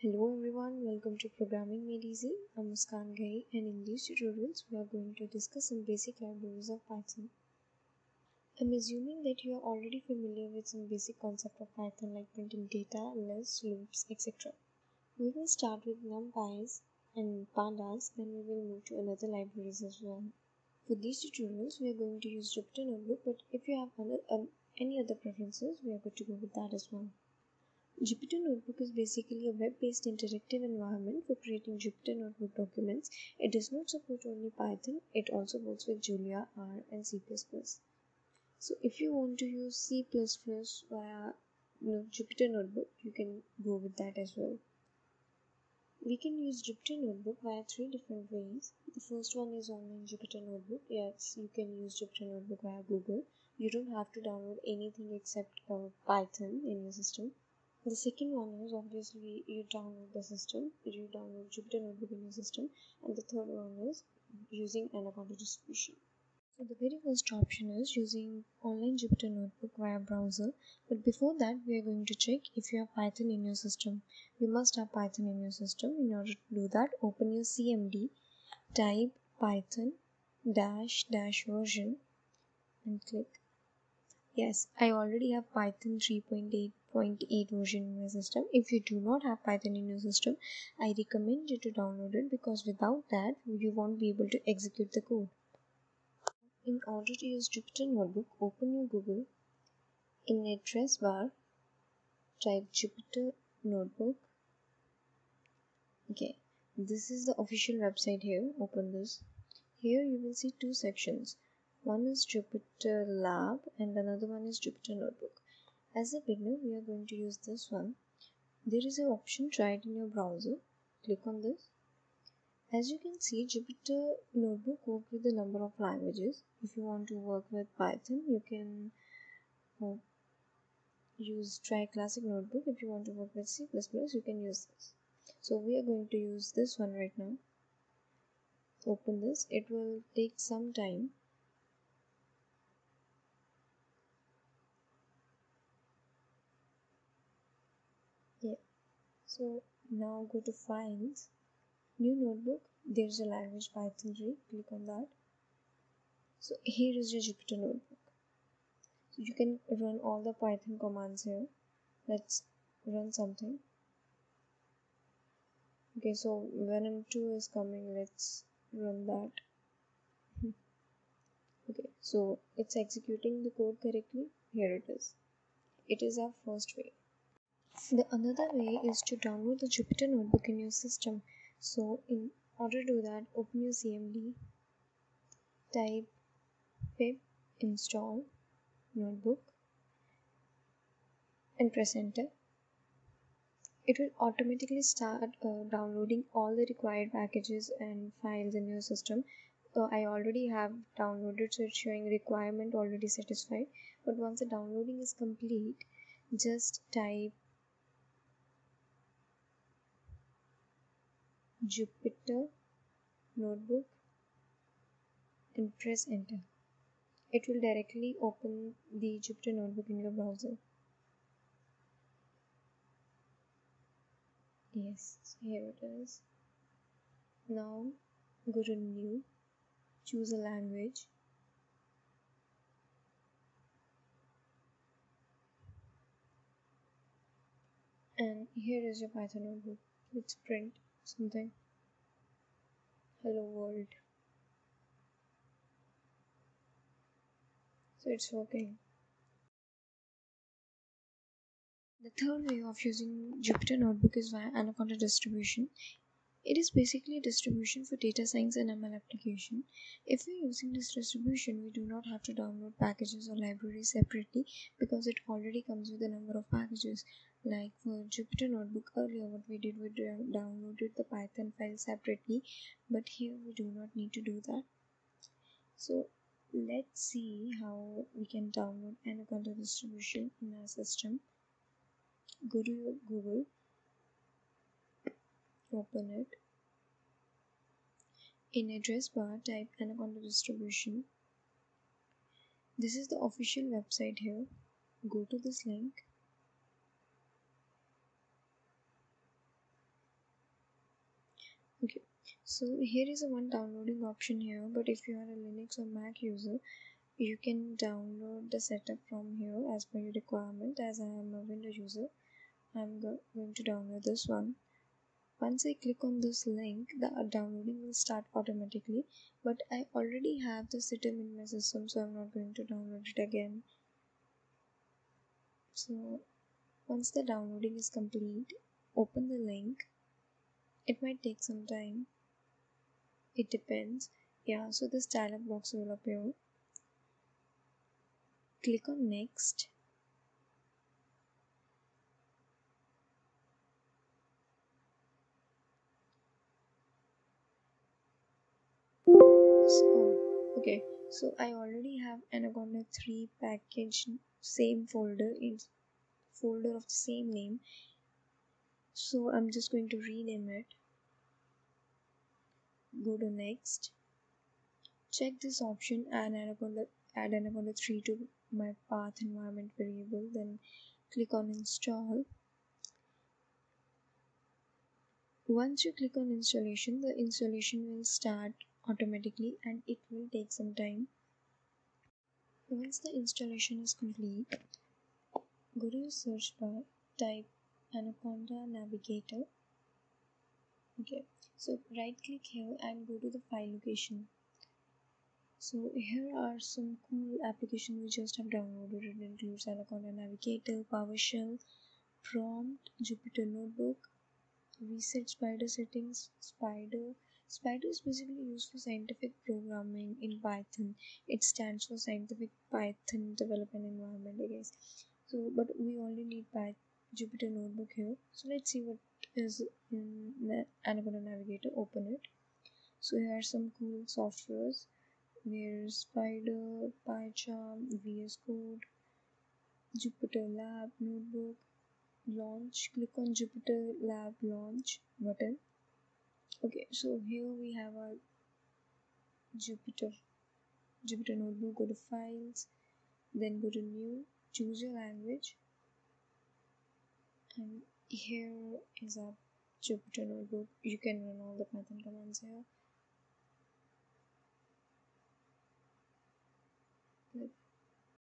Hello everyone, welcome to Programming Made Easy. I'm Muskaan Gai, and in these tutorials we are going to discuss some basic libraries of Python. I'm assuming that you are already familiar with some basic concept of Python like printing data, lists, loops, etc. We will start with numpys and pandas, then we will move to another libraries as well. For these tutorials we are going to use Jupyter Notebook, but if you have any other preferences, we are good to go with that as well. Jupyter Notebook is basically a web-based interactive environment for creating Jupyter Notebook documents. It does not support only Python, it also works with Julia, R and C++. So if you want to use C++ via Jupyter Notebook, you can go with that as well. We can use Jupyter Notebook via three different ways. The first one is online Jupyter Notebook. Yes, you can use Jupyter Notebook via Google. You don't have to download anything except Python in your system. The second one is obviously you download the system, you download Jupyter Notebook in your system, and the third one is using Anaconda distribution. So the very first option is using online Jupyter Notebook via browser, but before that we are going to check if you have Python in your system. You must have Python in your system. In order to do that, open your CMD, type Python -- version and click. Yes, I already have Python 3.8.8 version in my system. If you do not have Python in your system, I recommend you to download it, because without that you won't be able to execute the code. In order to use Jupyter Notebook, open your Google. In the address bar, type Jupyter Notebook. Okay, this is the official website here. Open this. Here you will see two sections. One is Jupyter Lab and another one is Jupyter Notebook. As a beginner, we are going to use this one. There is an option, try it in your browser. Click on this. As you can see, Jupyter Notebook works with a number of languages. If you want to work with Python, you can try Classic Notebook. If you want to work with C++, you can use this. So we are going to use this one right now. Open this. It will take some time. So now go to Files, New Notebook. There is a language Python 3. Click on that. So here is your Jupyter Notebook. So you can run all the Python commands here. Let's run something. Okay, so Venom 2 is coming. Let's run that. Okay, so it's executing the code correctly. Here it is. It is our first way. The another way is to download the Jupyter Notebook in your system. So in order to do that, open your CMD, type pip install notebook and press enter. It will automatically start downloading all the required packages and files in your system. I already have downloaded, so it's showing requirement already satisfied. But once the downloading is complete, just type Jupyter Notebook and press enter. It will directly open the Jupyter Notebook in your browser. Yes, so here it is. Now go to New, choose a language. And here is your Python notebook. Let's print something. Hello world. So it's working. The third way of using Jupyter Notebook is via Anaconda distribution. It is basically a distribution for data science and ML application. If we are using this distribution, we do not have to download packages or libraries separately, because it already comes with a number of packages. Like for Jupyter Notebook earlier, what we did, we downloaded the Python file separately, but here we do not need to do that. So let's see how we can download Anaconda distribution in our system. Go to your Google, open it. In address bar, type Anaconda distribution. This is the official website here. Go to this link. Okay, so here is a one downloading option here, but if you are a Linux or Mac user, you can download the setup from here as per your requirement. As I am a Windows user, I'm going to download this one. Once I click on this link, the downloading will start automatically, but I already have the item in my system, so I'm not going to download it again. So once the downloading is complete, open the link. It might take some time, it depends. Yeah, so this dialog box will appear. Click on next. Oh, okay, so I already have Anaconda 3 package, same folder, in folder of the same name, so I'm just going to rename it. Go to next, check this option and add Anaconda 3 to my path environment variable, then click on install. Once you click on installation, the installation will start automatically and it will take some time. Once the installation is complete, go to your search bar, type Anaconda Navigator. Okay, so right click here and go to the file location. So here are some cool applications we just have downloaded. It includes Anaconda Navigator, PowerShell, Prompt, Jupyter Notebook, Reset, Spyder settings, Spyder. Spyder is basically used for scientific programming in Python. It stands for Scientific Python Development Environment, I guess. So, but we only need Jupyter Notebook here. So let's see what is in Anaconda Navigator. Open it. So here are some cool softwares. There's Spyder, PyCharm, VS Code, Jupyter Lab, Notebook, Launch. Click on Jupyter Lab Launch button. Okay, so here we have our Jupyter Notebook. Go to Files, then go to New, choose your language, and here is our Jupyter Notebook. You can run all the Python commands here.